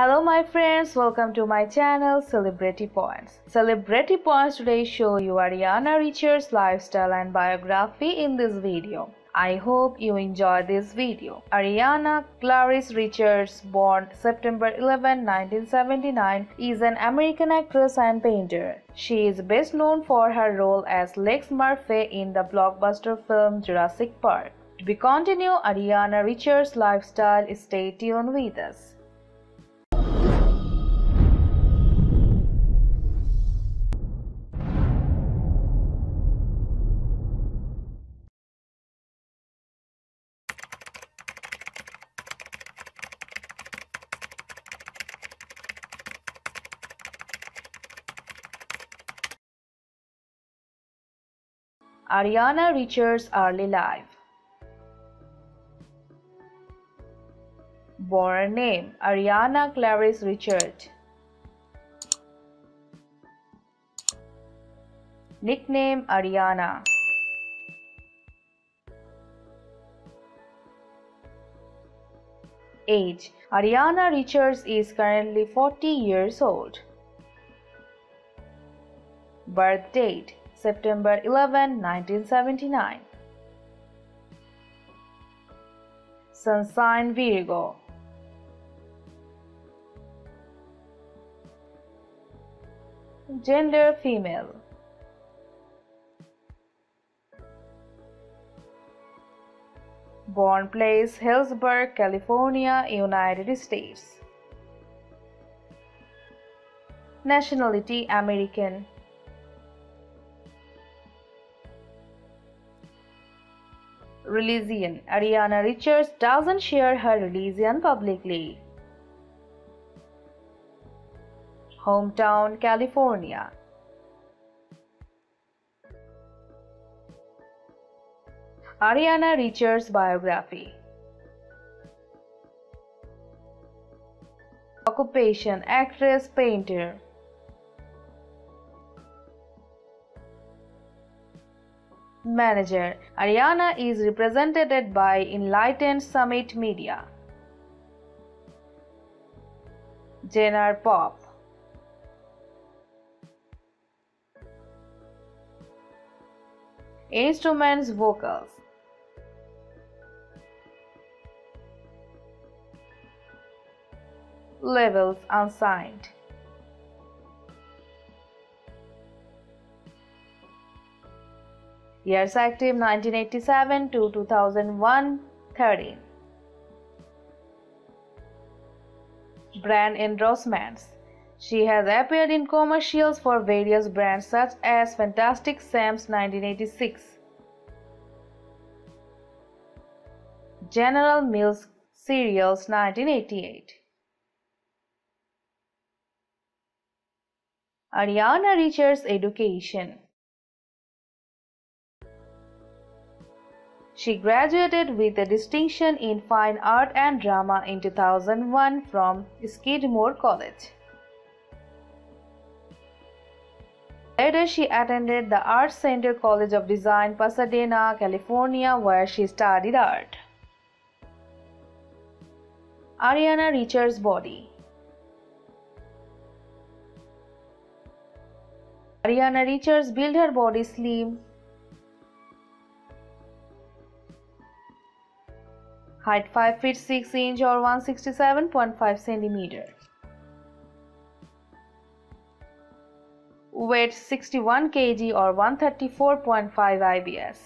Hello my friends, welcome to my channel Celebrity Points. Celebrity Points today show you Ariana Richards' lifestyle and biography in this video. I hope you enjoy this video. Ariana Clarice Richards, born September 11, 1979, is an American actress and painter. She is best known for her role as Lex Murphy in the blockbuster film Jurassic Park. To continue Ariana Richards' lifestyle, stay tuned with us. Ariana Richards' early life. Born name Ariana Clarice Richards. Nickname Ariana. Age Ariana Richards is currently 40 years old. Birth date September 11, 1979. Sun sign Virgo. Gender female. Born place Hillsburg, California, United States. Nationality American. Religion Ariana Richards doesn't share her religion publicly. Hometown California. Ariana Richards biography. Occupation actress, painter. Manager Ariana is represented by Enlightened Summit Media. Genre pop. Instruments vocals. Labels unsigned. Years active 1987 to 2001, 13. Brand endorsements. She has appeared in commercials for various brands such as Fantastic Sam's 1986, General Mills cereals 1988. Ariana Richards' education. She graduated with a distinction in Fine Art and Drama in 2001 from Skidmore College. Later, she attended the Art Center College of Design, Pasadena, California, where she studied art. Ariana Richards' body. Ariana Richards built her body slim. Height 5 feet 6 inch or 167.5 centimeter. Weight 61 kg or 134.5 lbs.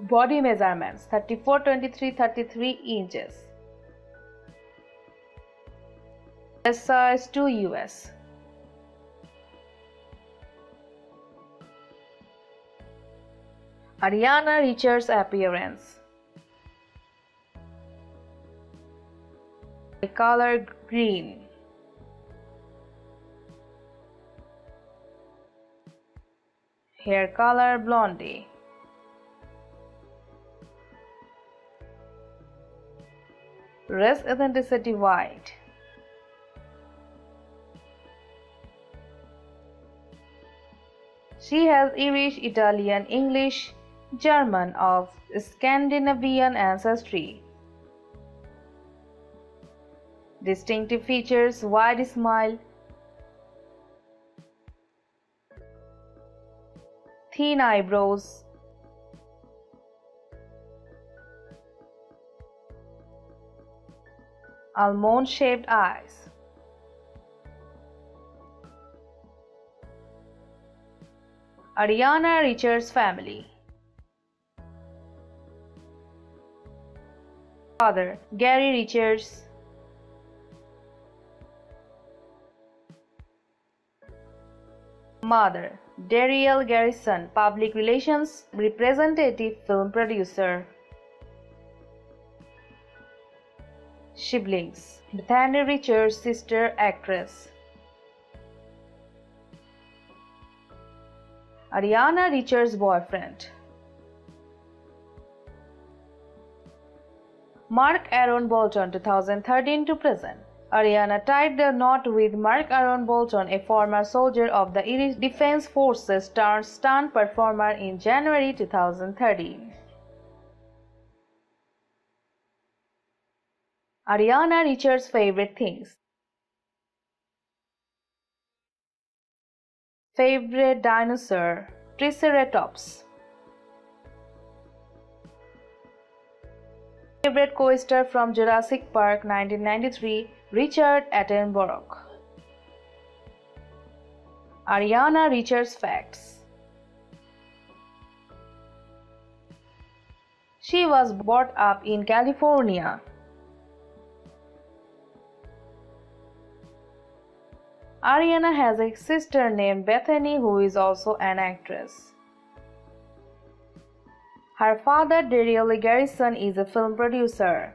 Body measurements 34-23-33 inches. Dress size 2 US. Ariana Richards' appearance. Color green. Hair color blondie. Race ethnicity white. She has Irish, Italian, English, German of Scandinavian ancestry. distinctive features, wide smile, thin eyebrows, almond-shaped eyes. Ariana Richards family. Father, Gary Richards. Mother, Dario Garrison, public relations representative, film producer. Siblings, Bethany Richards, sister, actress. Ariana Richards' boyfriend, Mark Aaron Bolton, 2013 to present. Ariana tied the knot with Mark Aaron Bolton, a former soldier of the Irish Defense Forces turned stunt performer, in January 2013. Ariana Richards' favorite things. Favorite dinosaur, Triceratops. Favorite co-star from Jurassic Park 1993, Richard Attenborough. Ariana Richards facts. She was brought up in California. Ariana has a sister named Bethany, who is also an actress. Her father, Dario Garrison, is a film producer.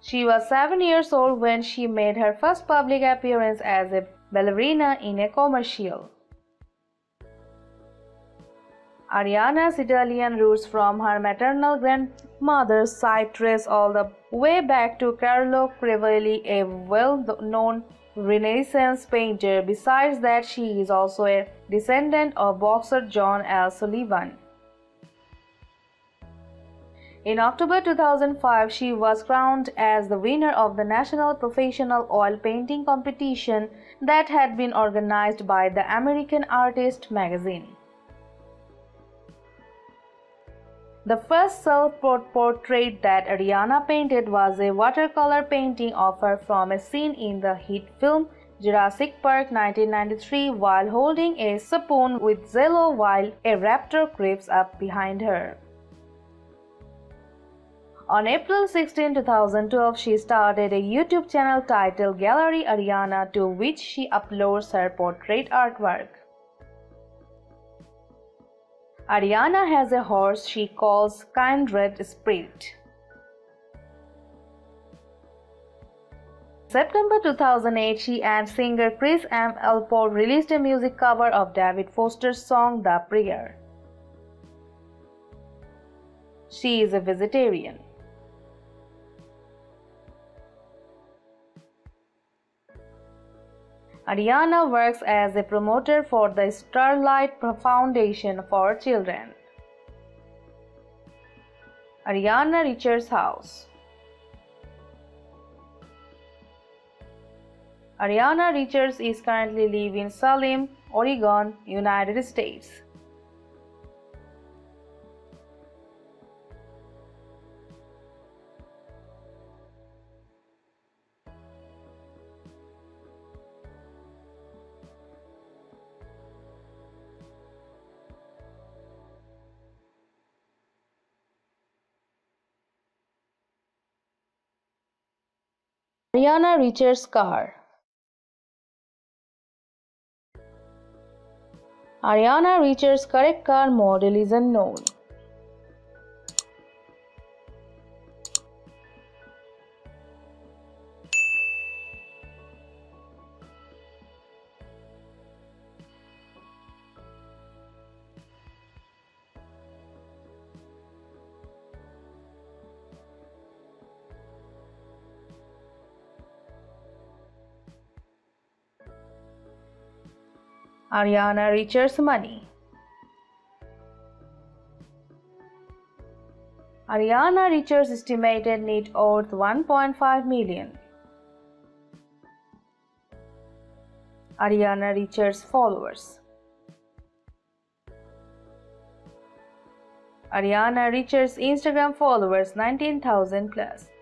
She was 7 years old when she made her first public appearance as a ballerina in a commercial. Ariana's Italian roots from her maternal grandmother's side trace all the way back to Carlo Crivelli, a well-known Renaissance painter. Besides that, she is also a descendant of boxer John L. Sullivan. In October 2005, she was crowned as the winner of the National Professional Oil Painting Competition that had been organized by the American Artist magazine. The first self-portrait that Ariana painted was a watercolor painting of her from a scene in the hit film Jurassic Park 1993 while holding a spoon with Zello while a raptor creeps up behind her. On April 16, 2012, she started a YouTube channel titled Gallery Ariana, to which she uploads her portrait artwork. Ariana has a horse she calls Kindred Sprint. September 2008, she and singer Chris M. L. Paul released a music cover of David Foster's song The Prayer. She is a vegetarian. Ariana works as a promoter for the Starlight Foundation for Children. Ariana Richards' house. Ariana Richards is currently living in Salem, Oregon, United States. Ariana Richards' car. Ariana Richards' correct car model is unknown. Ariana Richards' money. Ariana Richards' estimated net worth $1.5 million. Ariana Richards' followers. Ariana Richards' Instagram followers 19,000+.